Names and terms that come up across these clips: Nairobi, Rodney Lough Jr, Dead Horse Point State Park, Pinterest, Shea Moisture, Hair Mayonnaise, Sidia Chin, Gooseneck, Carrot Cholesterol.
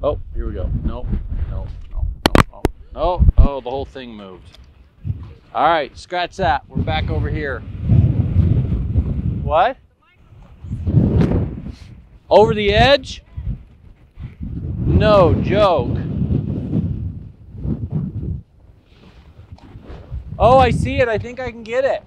Oh, here we go. No. Oh, the whole thing moved. All right, scratch that. We're back over here. What? Over the edge? No joke. Oh, I see it. I think I can get it.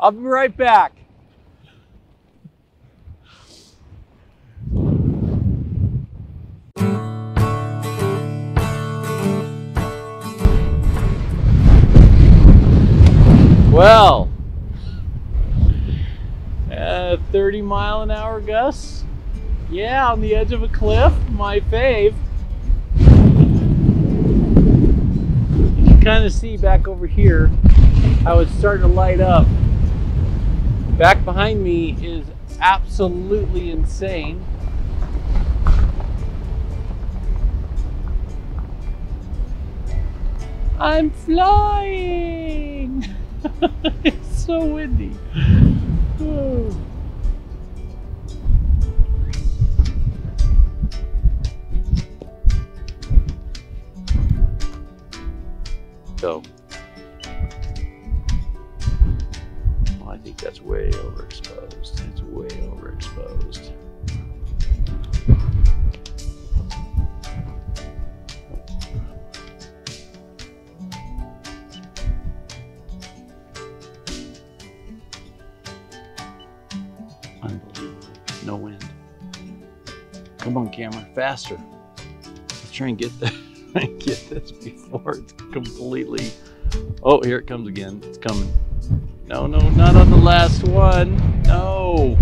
I'll be right back. Well, 30 mile an hour gusts. Yeah, on the edge of a cliff, my fave. You can kind of see back over here how it's starting to light up. Back behind me is absolutely insane. I'm flying. It's so windy. Whoa. So, well, I think that's way overexposed. It's way overexposed. Unbelievable. No wind. Come on, camera, faster. Let's try and get there. I get this before it's completely... Oh, here it comes again. It's coming. No, no, not on the last one. No.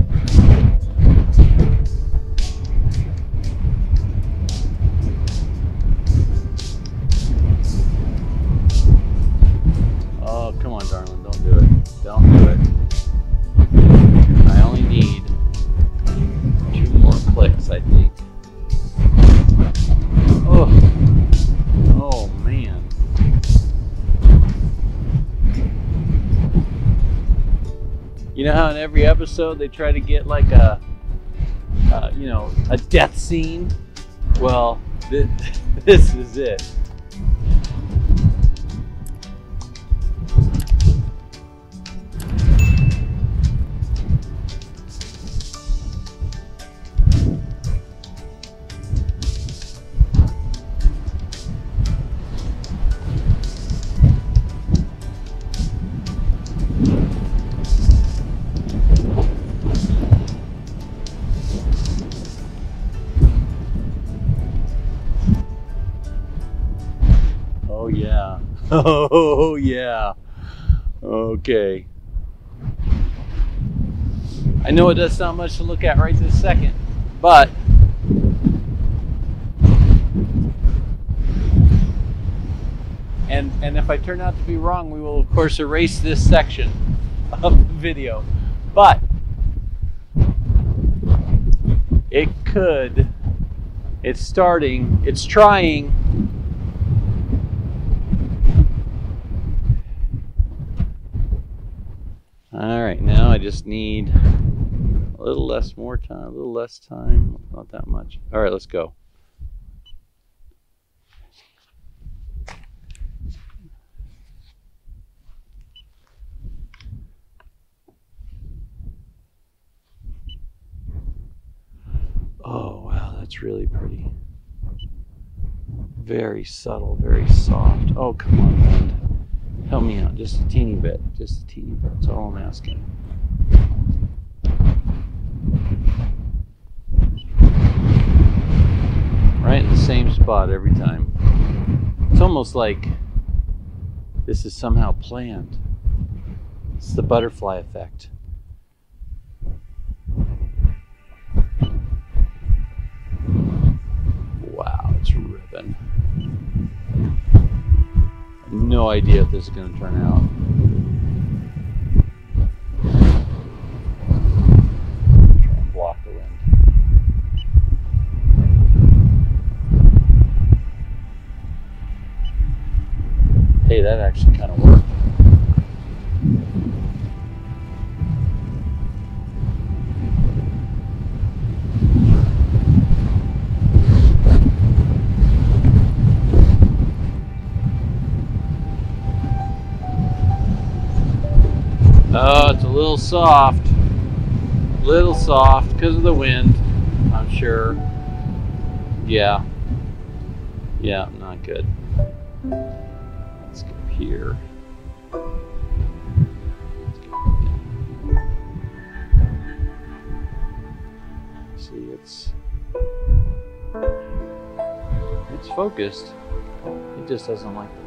Oh, come on, darling. Don't do it. Don't do it. I only need 2 more clicks, I think. You know how in every episode they try to get like a, you know, a death scene? Well, this is it. Oh yeah, okay. I know it does not much to look at right this second, but and if I turn out to be wrong, we will of course erase this section of the video, but it could, it's starting, it's trying. All right, now I just need a little less more time, a little less time, not that much. All right, let's go. Oh, wow, that's really pretty. Very subtle, very soft. Oh, come on, man. Help me out, just a teeny bit, just a teeny bit. That's all I'm asking. Right in the same spot every time. It's almost like this is somehow planned. It's the butterfly effect. Wow, it's ribbon. No idea if this is going to turn out. Try and block the wind. Hey, that actually kind of worked. Oh, it's a little soft because of the wind, I'm sure. Yeah. Yeah, not good. Let's go here. See, it's focused. It just doesn't like the wind.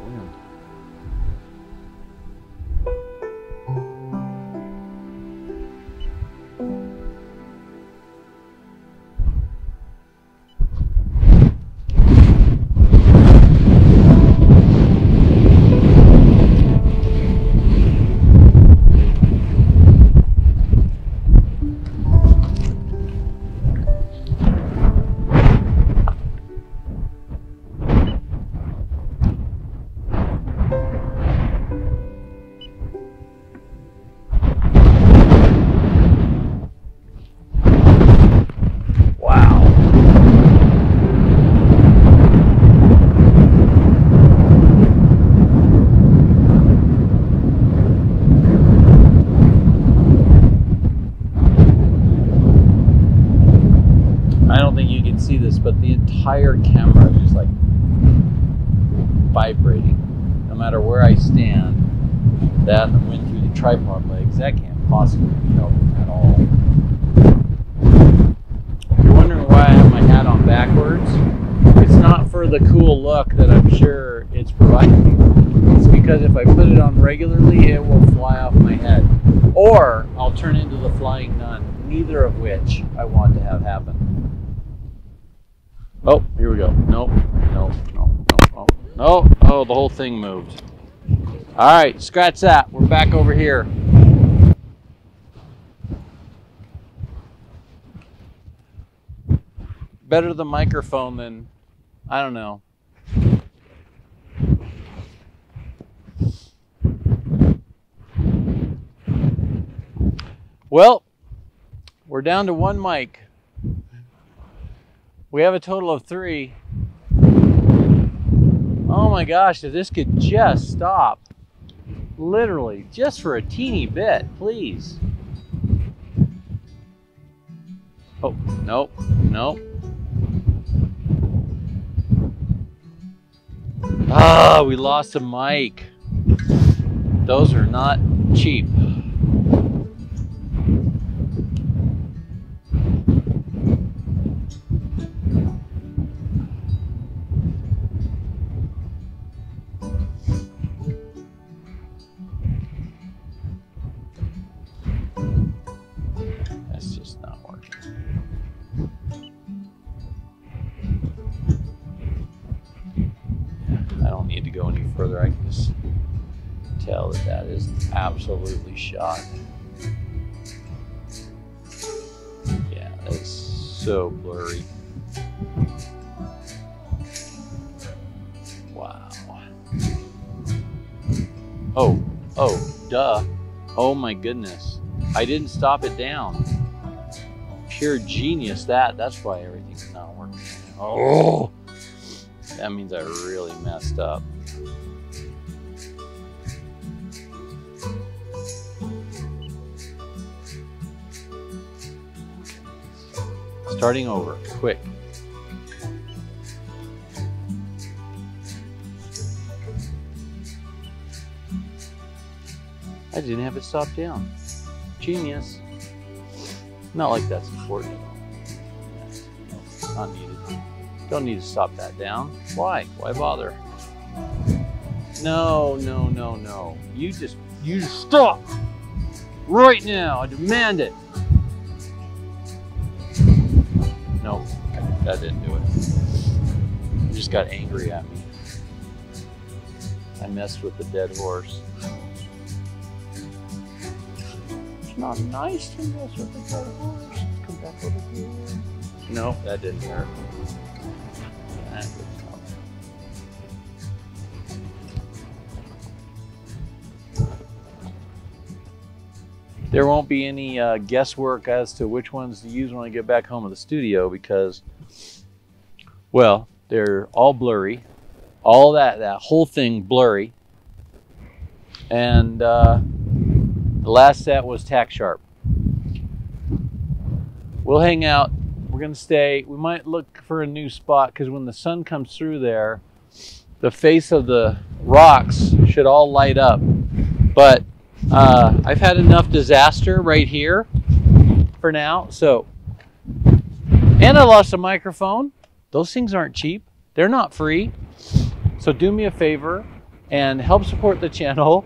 But the entire camera is just like vibrating. No matter where I stand, that and the wind through the tripod legs, that can't possibly be helped at all. If you're wondering why I have my hat on backwards, it's not for the cool look that I'm sure it's providing. It's because if I put it on regularly, it will fly off my head. Or I'll turn into the flying nun, neither of which I want to have happen. Oh, here we go. Nope, nope, nope, nope, nope. Oh, oh, the whole thing moved. All right, scratch that. We're back over here. Better the microphone than, I don't know. Well, we're down to one mic. We have a total of 3. Oh my gosh, if this could just stop. Literally, just for a teeny bit, please. Oh, nope, nope. Ah, we lost a mic. Those are not cheap. Further, I can just tell that that is absolutely shot. Yeah, it's so blurry. Wow. Oh, oh, duh. Oh my goodness. I didn't stop it down. Pure genius, that's why everything's not working. Oh, that means I really messed up. Starting over, quick. I didn't have it stopped down. Genius. Not like that's important. Not needed. Don't need to stop that down. Why? Why bother? No, no, no, no. You just stop! Right now! I demand it! Nope, that didn't do it. It just got angry at me. I messed with the dead horse. It's not nice to mess with the dead horse. Come back over here. No, that didn't work. That didn't help. There won't be any guesswork as to which ones to use when I get back home to the studio because, well, they're all blurry. All that whole thing blurry. And The last set was tack sharp. We'll hang out. We're going to stay. We might look for a new spot because when the sun comes through there, the face of the rocks should all light up. But I've had enough disaster right here for now. So, and I lost a microphone. Those things aren't cheap. They're not free. So do me a favor and help support the channel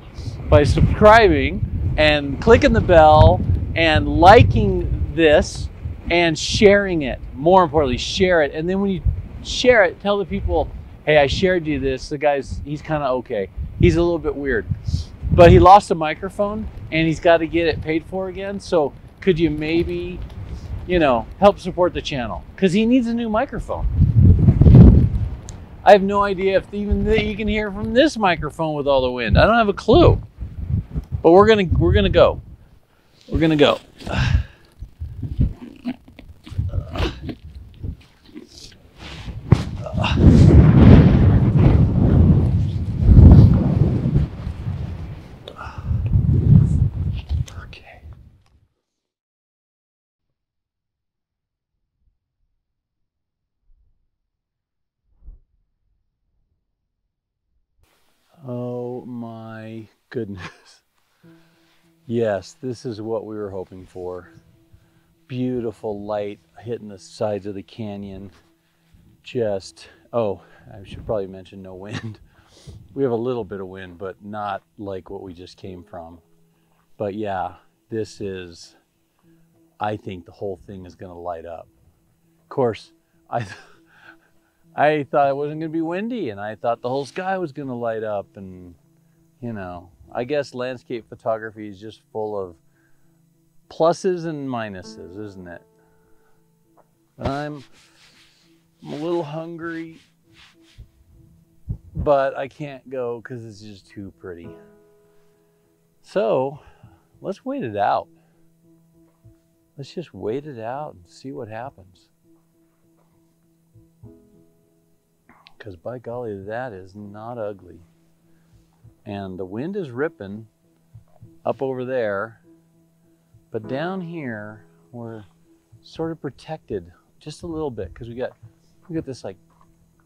by subscribing and clicking the bell and liking this and sharing it. More importantly, share it. And then when you share it, tell the people, hey, I shared you this. The guy's, he's kind of okay. He's a little bit weird, but he lost a microphone and he's got to get it paid for again. So could you maybe, you know, help support the channel? Because he needs a new microphone. I have no idea if even that you can hear from this microphone with all the wind. I don't have a clue, but we're gonna go. We're gonna go. Oh my goodness. Yes, this is what we were hoping for. Beautiful light hitting the sides of the canyon. Just, oh, I should probably mention no wind. We have a little bit of wind, but not like what we just came from. But yeah, this is, I think the whole thing is gonna light up. Of course, I thought it wasn't going to be windy, and I thought the whole sky was going to light up, and, you know, I guess landscape photography is just full of pluses and minuses, isn't it? I'm a little hungry, but I can't go because it's just too pretty. So let's wait it out. Let's just wait it out and see what happens. Because by golly, that is not ugly. And the wind is ripping up over there, but down here we're sort of protected just a little bit because we got this, like,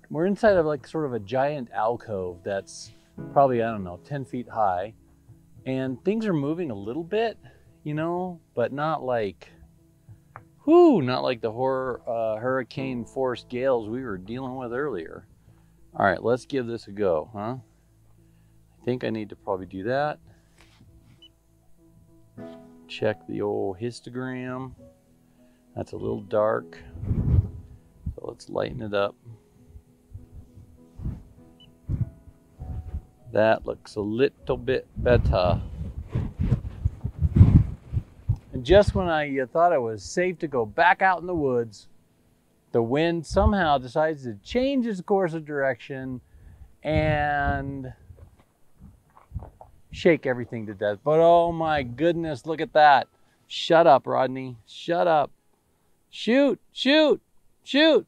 we're inside of like sort of a giant alcove that's probably, I don't know, 10 feet high, and things are moving a little bit, you know, but not like, whoo, not like the horror hurricane force gales we were dealing with earlier. All right, let's give this a go, huh? I think I need to probably do that. Check the old histogram. That's a little dark. So let's lighten it up. That looks a little bit better. And just when I thought it was safe to go back out in the woods, the wind somehow decides to change its course of direction and shake everything to death. But oh my goodness, look at that. Shut up, Rodney. Shut up. Shoot, shoot, shoot.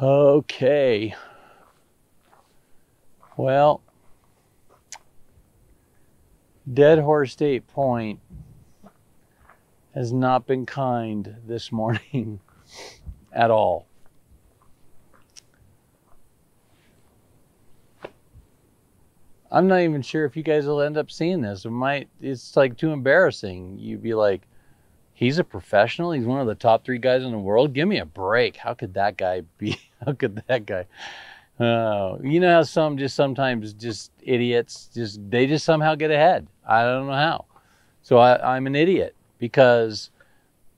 Okay. Well, Dead Horse State Point has not been kind this morning at all. I'm not even sure if you guys will end up seeing this. It might, it's like too embarrassing. You'd be like, he's a professional. He's one of the top 3 guys in the world. Give me a break. How could that guy be? How could that guy? You know how some just sometimes just idiots, just they just somehow get ahead. I don't know how. So I'm an idiot because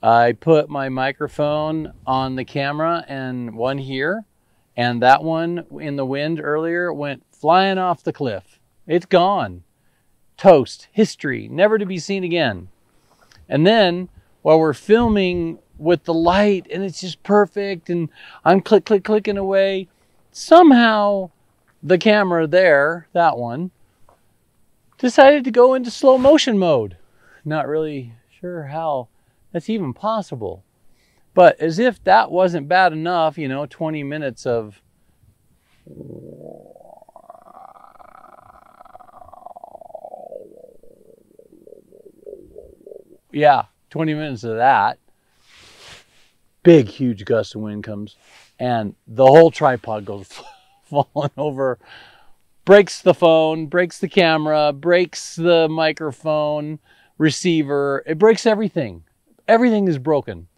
I put my microphone on the camera and one here, and that one in the wind earlier went flying off the cliff. It's gone. Toast, history, never to be seen again. And then while we're filming with the light and it's just perfect and I'm click, click, clicking away, somehow the camera there, that one, decided to go into slow motion mode. Not really sure how that's even possible. But as if that wasn't bad enough, you know, 20 minutes of yeah, 20 minutes of that. Big, huge gust of wind comes, and the whole tripod goes falling over, breaks the phone, breaks the camera, breaks the microphone, receiver. It breaks everything. Everything is broken.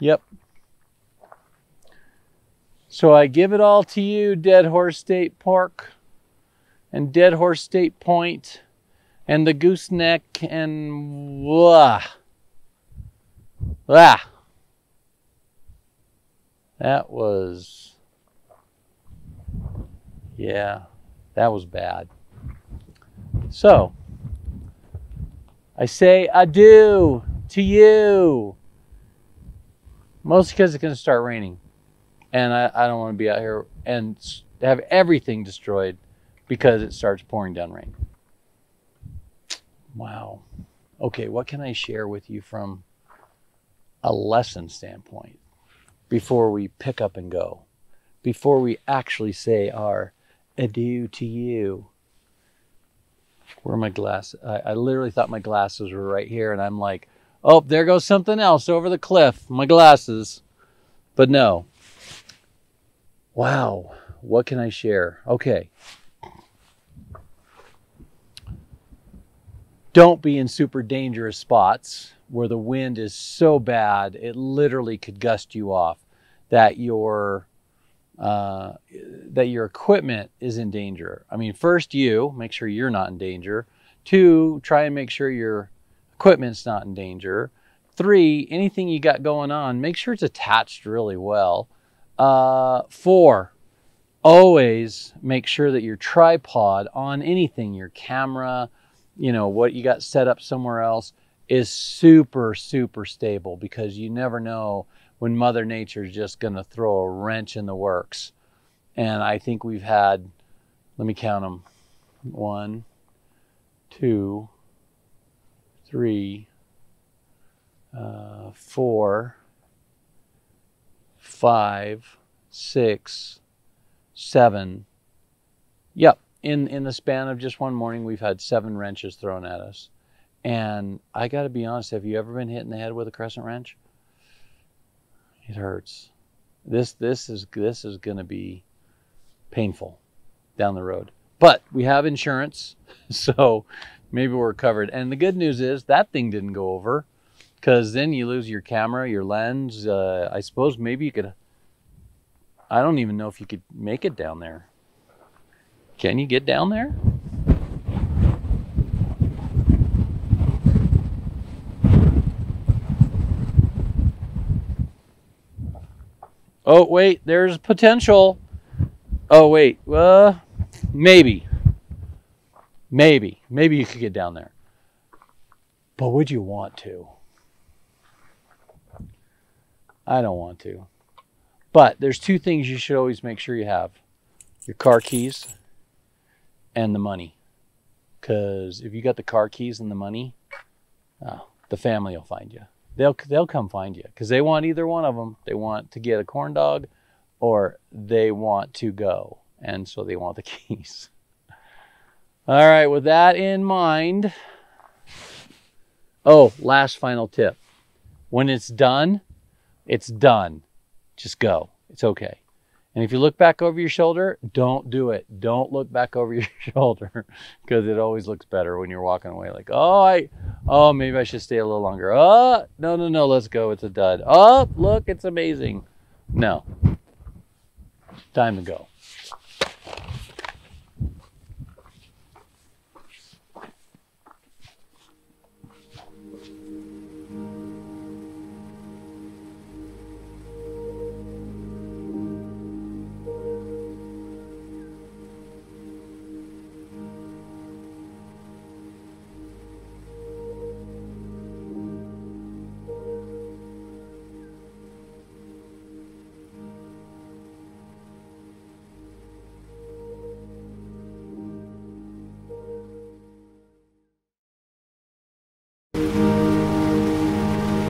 Yep. So I give it all to you, Dead Horse State Park and Dead Horse State Point and the Gooseneck and blah. Blah. That was, yeah, that was bad. So I say adieu to you. Mostly because it's going to start raining. And I don't want to be out here and have everything destroyed because it starts pouring down rain. Wow. Okay, what can I share with you from a lesson standpoint before we pick up and go? Before we actually say our adieu to you. Where are my glasses? I literally thought my glasses were right here, and I'm like, oh, there goes something else over the cliff. My glasses. But no. Wow. What can I share? Okay. Don't be in super dangerous spots where the wind is so bad it literally could gust you off, that your equipment is in danger. I mean, first you make sure you're not in danger. Two, try and make sure you're equipment's not in danger. Three, anything you got going on, make sure it's attached really well. Four, always make sure that your tripod on anything, your camera, you know, what you got set up somewhere else is super, super stable, because you never know when Mother Nature's just gonna throw a wrench in the works. And I think we've had, let me count them, 1, 2, 3, 4, 5, 6, 7. Yep, in the span of just one morning, we've had 7 wrenches thrown at us. And I gotta be honest, have you ever been hit in the head with a crescent wrench? It hurts. This is gonna be painful down the road. But we have insurance, so maybe we're covered. And the good news is that thing didn't go over, because then you lose your camera, your lens. I suppose maybe you could, I don't even know if you could make it down there. Can you get down there? Oh, wait, there's potential. Oh, wait, maybe. Maybe you could get down there. But would you want to? I don't want to. But there's 2 things you should always make sure you have. Your car keys and the money. Because if you got the car keys and the money, the family will find you. They'll come find you, because they want either one of them. They want to get a corn dog, or they want to go. And so they want the keys. All right, with that in mind, oh, last final tip. When it's done, it's done. Just go. It's okay. And if you look back over your shoulder, don't do it. Don't look back over your shoulder, because it always looks better when you're walking away like, oh, maybe I should stay a little longer. Oh, no, let's go. It's a dud. Oh, look, it's amazing. No. Time to go.